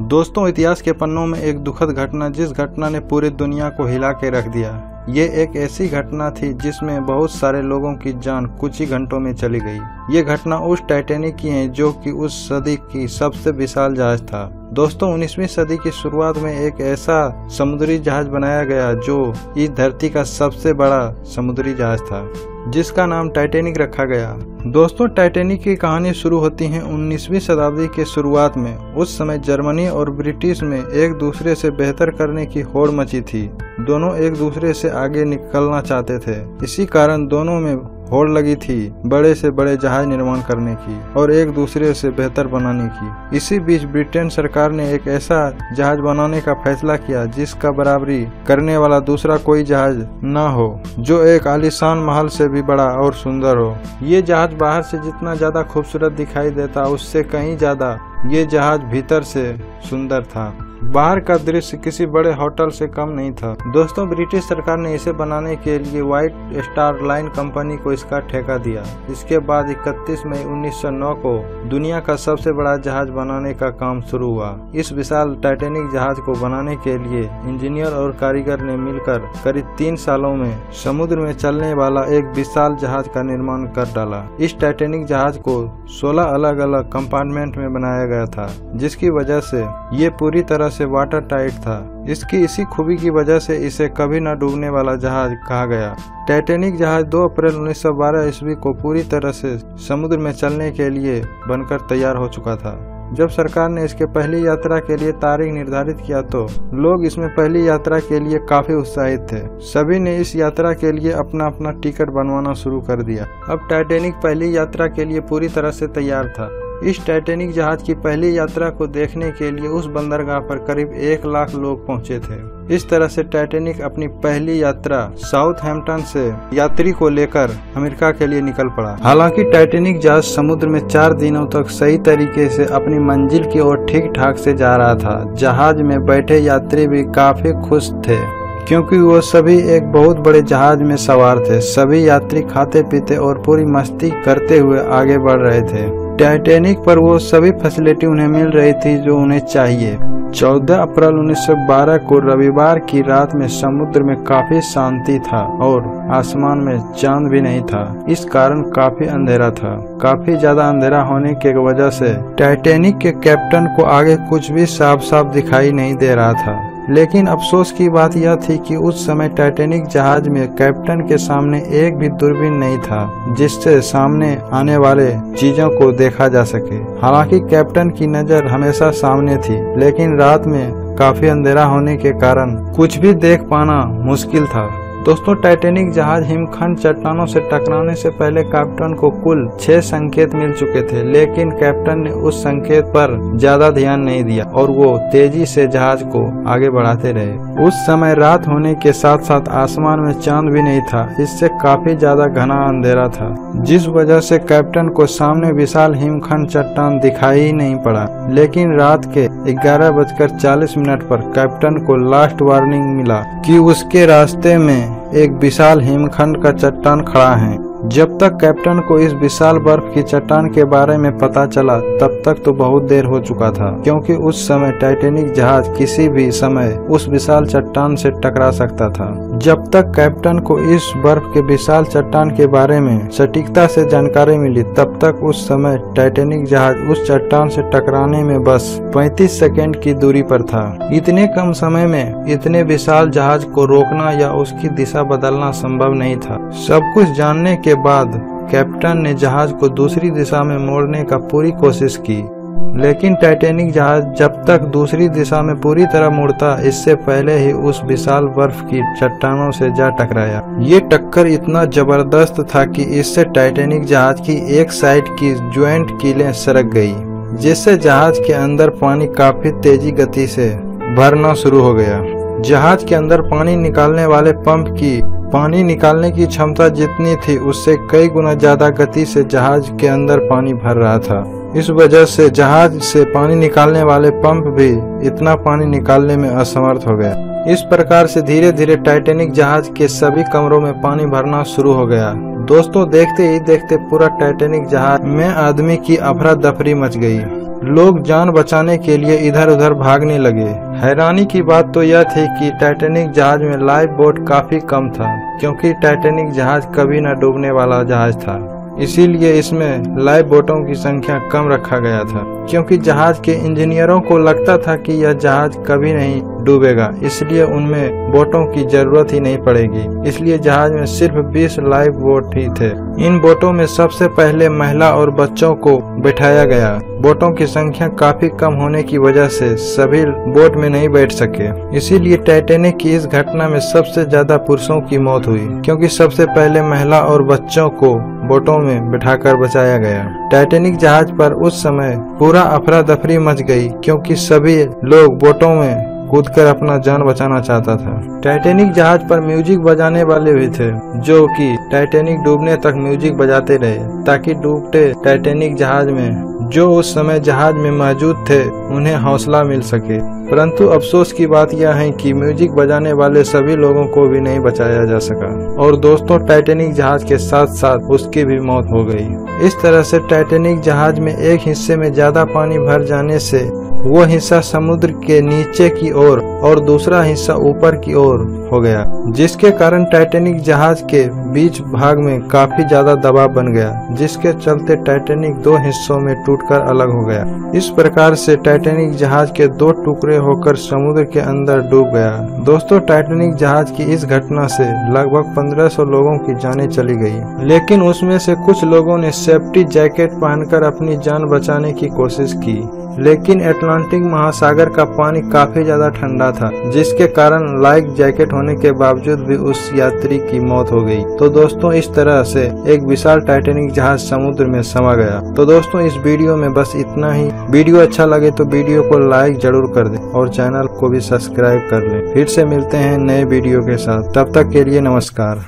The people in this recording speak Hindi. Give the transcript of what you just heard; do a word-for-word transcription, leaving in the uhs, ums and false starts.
दोस्तों, इतिहास के पन्नों में एक दुखद घटना, जिस घटना ने पूरी दुनिया को हिला के रख दिया। ये एक ऐसी घटना थी जिसमें बहुत सारे लोगों की जान कुछ ही घंटों में चली गई। ये घटना उस टाइटैनिक की है जो कि उस सदी की सबसे विशाल जहाज था। दोस्तों, उन्नीसवीं सदी की शुरुआत में एक ऐसा समुद्री जहाज बनाया गया जो इस धरती का सबसे बड़ा समुद्री जहाज था, जिसका नाम टाइटैनिक रखा गया। दोस्तों, टाइटैनिक की कहानी शुरू होती है उन्नीसवीं शताब्दी के शुरुआत में। उस समय जर्मनी और ब्रिटिश में एक दूसरे से बेहतर करने की होड़ मची थी। दोनों एक दूसरे से आगे निकलना चाहते थे, इसी कारण दोनों में होड़ लगी थी बड़े से बड़े जहाज निर्माण करने की और एक दूसरे से बेहतर बनाने की। इसी बीच ब्रिटेन सरकार ने एक ऐसा जहाज बनाने का फैसला किया जिसका बराबरी करने वाला दूसरा कोई जहाज ना हो, जो एक आलीशान महल से भी बड़ा और सुंदर हो। ये जहाज बाहर से जितना ज्यादा खूबसूरत दिखाई देता, उससे कहीं ज्यादा ये जहाज भीतर से सुंदर था। बाहर का दृश्य किसी बड़े होटल से कम नहीं था। दोस्तों, ब्रिटिश सरकार ने इसे बनाने के लिए व्हाइट स्टार लाइन कंपनी को इसका ठेका दिया। इसके बाद इकतीस मई उन्नीस सौ नौ को दुनिया का सबसे बड़ा जहाज बनाने का काम शुरू हुआ। इस विशाल टाइटैनिक जहाज को बनाने के लिए इंजीनियर और कारीगर ने मिलकर करीब तीन सालों में समुद्र में चलने वाला एक विशाल जहाज का निर्माण कर डाला। इस टाइटैनिक जहाज को सोलह अलग अलग कंपार्टमेंट में बनाया गया था, जिसकी वजह से ये पूरी तरह से वाटर टाइट था। इसकी इसी खूबी की वजह से इसे कभी न डूबने वाला जहाज कहा गया। टाइटैनिक जहाज दो अप्रैल उन्नीस सौ बारह ईस्वी को पूरी तरह से समुद्र में चलने के लिए बनकर तैयार हो चुका था। जब सरकार ने इसके पहली यात्रा के लिए तारीख निर्धारित किया तो लोग इसमें पहली यात्रा के लिए काफी उत्साहित थे। सभी ने इस यात्रा के लिए अपना अपना टिकट बनवाना शुरू कर दिया। अब टाइटैनिक पहली यात्रा के लिए पूरी तरह से तैयार था। इस टाइटैनिक जहाज की पहली यात्रा को देखने के लिए उस बंदरगाह पर करीब एक लाख लोग पहुंचे थे। इस तरह से टाइटैनिक अपनी पहली यात्रा साउथहैम्पटन से यात्री को लेकर अमेरिका के लिए निकल पड़ा। हालांकि टाइटैनिक जहाज समुद्र में चार दिनों तक सही तरीके से अपनी मंजिल की ओर ठीक ठाक से जा रहा था। जहाज में बैठे यात्री भी काफी खुश थे क्योंकि वो सभी एक बहुत बड़े जहाज में सवार थे। सभी यात्री खाते पीते और पूरी मस्ती करते हुए आगे बढ़ रहे थे। टाइटैनिक पर वो सभी फैसिलिटी उन्हें मिल रही थी जो उन्हें चाहिए। चौदह अप्रैल उन्नीस सौ बारह को रविवार की रात में समुद्र में काफी शांति था और आसमान में चांद भी नहीं था। इस कारण काफी अंधेरा था। काफी ज्यादा अंधेरा होने के वजह से टाइटैनिक के कैप्टन को आगे कुछ भी साफ साफ दिखाई नहीं दे रहा था। लेकिन अफसोस की बात यह थी कि उस समय टाइटैनिक जहाज में कैप्टन के सामने एक भी दूरबीन नहीं था जिससे सामने आने वाले चीजों को देखा जा सके। हालांकि कैप्टन की नजर हमेशा सामने थी, लेकिन रात में काफी अंधेरा होने के कारण कुछ भी देख पाना मुश्किल था। दोस्तों, टाइटैनिक जहाज हिमखंड चट्टानों से टकराने से पहले कैप्टन को कुल छह संकेत मिल चुके थे, लेकिन कैप्टन ने उस संकेत पर ज्यादा ध्यान नहीं दिया और वो तेजी से जहाज को आगे बढ़ाते रहे। उस समय रात होने के साथ साथ आसमान में चांद भी नहीं था। इससे काफी ज्यादा घना अंधेरा था, जिस वजह से कैप्टन को सामने विशाल हिमखंड चट्टान दिखाई नहीं पड़ा। लेकिन रात के ग्यारह बजकर चालीस मिनट पर कैप्टन को लास्ट वार्निंग मिला कि उसके रास्ते में एक विशाल हिमखंड का चट्टान खड़ा है। जब तक कैप्टन को इस विशाल बर्फ की चट्टान के बारे में पता चला तब तक तो बहुत देर हो चुका था, क्योंकि उस समय टाइटैनिक जहाज किसी भी समय उस विशाल चट्टान से टकरा सकता था। जब तक कैप्टन को इस बर्फ के विशाल चट्टान के बारे में सटीकता से जानकारी मिली तब तक उस समय टाइटैनिक जहाज उस चट्टान से टकराने में बस पैंतीस सेकेंड की दूरी पर था। इतने कम समय में इतने विशाल जहाज को रोकना या उसकी दिशा बदलना संभव नहीं था। सब कुछ जानने के बाद कैप्टन ने जहाज को दूसरी दिशा में मोड़ने का पूरी कोशिश की, लेकिन टाइटैनिक जहाज जब तक दूसरी दिशा में पूरी तरह मुड़ता इससे पहले ही उस विशाल बर्फ की चट्टानों से जा टकराया। ये टक्कर इतना जबरदस्त था कि इससे टाइटैनिक जहाज की एक साइड की ज्वाइंट कीलें सरक गई, जिससे जहाज के अंदर पानी काफी तेजी गति से भरना शुरू हो गया। जहाज के अंदर पानी निकालने वाले पंप की पानी निकालने की क्षमता जितनी थी उससे कई गुना ज्यादा गति से जहाज के अंदर पानी भर रहा था। इस वजह से जहाज से पानी निकालने वाले पंप भी इतना पानी निकालने में असमर्थ हो गया। इस प्रकार से धीरे धीरे टाइटैनिक जहाज के सभी कमरों में पानी भरना शुरू हो गया। दोस्तों, देखते ही देखते पूरा टाइटैनिक जहाज में आदमी की अफरा दफरी मच गई। लोग जान बचाने के लिए इधर उधर भागने लगे। हैरानी की बात तो यह थी कि टाइटैनिक जहाज में लाइफ बोट काफी कम था, क्योंकि टाइटैनिक जहाज कभी न डूबने वाला जहाज था, इसीलिए इसमें लाइफ बोटों की संख्या कम रखा गया था, क्योंकि जहाज के इंजीनियरों को लगता था कि यह जहाज कभी नहीं डूबेगा, इसलिए उनमें बोटों की जरूरत ही नहीं पड़ेगी। इसलिए जहाज में सिर्फ बीस लाइफ बोट ही थे। इन बोटों में सबसे पहले महिला और बच्चों को बैठाया गया। बोटों की संख्या काफी कम होने की वजह से सभी बोट में नहीं बैठ सके, इसीलिए टाइटैनिक की इस घटना में सबसे ज्यादा पुरुषों की मौत हुई, क्योंकि सबसे पहले महिला और बच्चों को बोटों में बैठाकर बचाया गया। टाइटैनिक जहाज पर उस समय पूरा अफरा दफरी मच गई, क्योंकि सभी लोग बोटों में कूदकर अपना जान बचाना चाहता था। टाइटैनिक जहाज पर म्यूजिक बजाने वाले भी थे, जो कि टाइटैनिक डूबने तक म्यूजिक बजाते रहे, ताकि डूबते टाइटैनिक जहाज में जो उस समय जहाज में मौजूद थे उन्हें हौसला मिल सके। परंतु अफसोस की बात यह है कि म्यूजिक बजाने वाले सभी लोगों को भी नहीं बचाया जा सका, और दोस्तों टाइटैनिक जहाज के साथ साथ उसकी भी मौत हो गई। इस तरह से टाइटैनिक जहाज में एक हिस्से में ज्यादा पानी भर जाने से वो हिस्सा समुद्र के नीचे की ओर और दूसरा हिस्सा ऊपर की ओर हो गया, जिसके कारण टाइटैनिक जहाज के बीच भाग में काफी ज्यादा दबाव बन गया, जिसके चलते टाइटैनिक दो हिस्सों में टूटकर अलग हो गया। इस प्रकार से टाइटैनिक जहाज के दो टुकड़े होकर समुद्र के अंदर डूब गया। दोस्तों टाइटैनिक जहाज की इस घटना से लगभग पंद्रह सौ लोगों की जानें चली गई, लेकिन उसमें से कुछ लोगों ने सेफ्टी जैकेट पहनकर अपनी जान बचाने की कोशिश की, लेकिन अटलांटिक महासागर का पानी काफी ज्यादा ठंडा था, जिसके कारण लाइफ जैकेट होने के बावजूद भी उस यात्री की मौत हो गई। तो दोस्तों इस तरह से एक विशाल टाइटैनिक जहाज समुद्र में समा गया। तो दोस्तों इस वीडियो में बस इतना ही। वीडियो अच्छा लगे तो वीडियो को लाइक जरूर कर दें और चैनल को भी सब्सक्राइब कर लें। फिर से मिलते हैं नए वीडियो के साथ, तब तक के लिए नमस्कार।